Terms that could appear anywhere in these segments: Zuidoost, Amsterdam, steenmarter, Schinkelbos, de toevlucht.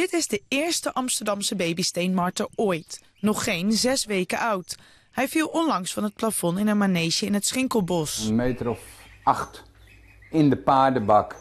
Dit is de eerste Amsterdamse babysteenmarter ooit. Nog geen 6 weken oud. Hij viel onlangs van het plafond in een manege in het Schinkelbos. 1,8 meter in de paardenbak.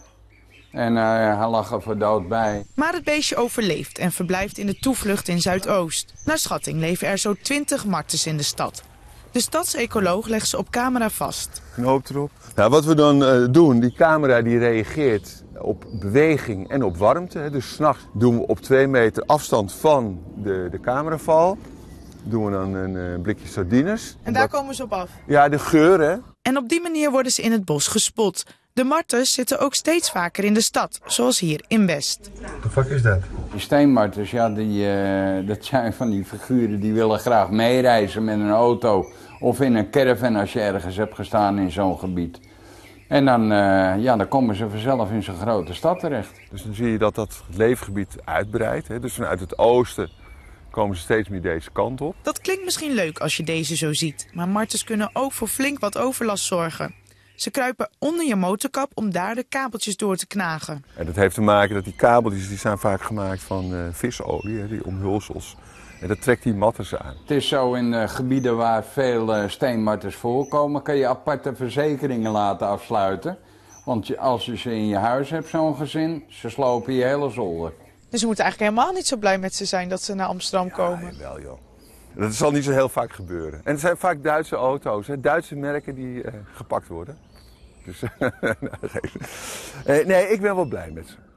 En hij lag er voor dood bij. Maar het beestje overleeft en verblijft in de toevlucht in Zuidoost. Naar schatting leven er zo 20 martens in de stad. De stadsecoloog legt ze op camera vast. Een hoop erop. Nou, wat we dan doen, die camera die reageert op beweging en op warmte. Hè. Dus 's nachts doen we op 2 meter afstand van de cameraval doen we dan een blikje sardines. En daar komen ze op af? Ja, de geur, hè. En op die manier worden ze in het bos gespot. De martens zitten ook steeds vaker in de stad, zoals hier in West. Wat de fuck is dat? Die steenmartens, ja, dat zijn van die figuren die willen graag meereizen met een auto. Of in een caravan als je ergens hebt gestaan in zo'n gebied. En dan komen ze vanzelf in zo'n grote stad terecht. Dus dan zie je dat het leefgebied uitbreidt. Hè? Dus vanuit het oosten komen ze steeds meer deze kant op. Dat klinkt misschien leuk als je deze zo ziet. Maar martens kunnen ook voor flink wat overlast zorgen. Ze kruipen onder je motorkap om daar de kabeltjes door te knagen. En dat heeft te maken dat die kabeltjes die zijn vaak gemaakt van visolie, die omhulsels. En dat trekt die martens aan. Het is zo, in gebieden waar veel steenmartens voorkomen, kan je aparte verzekeringen laten afsluiten. Want als je ze in je huis hebt, zo'n gezin, ze slopen je hele zolder. Dus we moeten eigenlijk helemaal niet zo blij met ze zijn dat ze naar Amsterdam komen. Ja, wel joh. Dat zal niet zo heel vaak gebeuren. En het zijn vaak Duitse auto's, hè? Duitse merken die gepakt worden. Dus nee, ik ben wel blij met ze.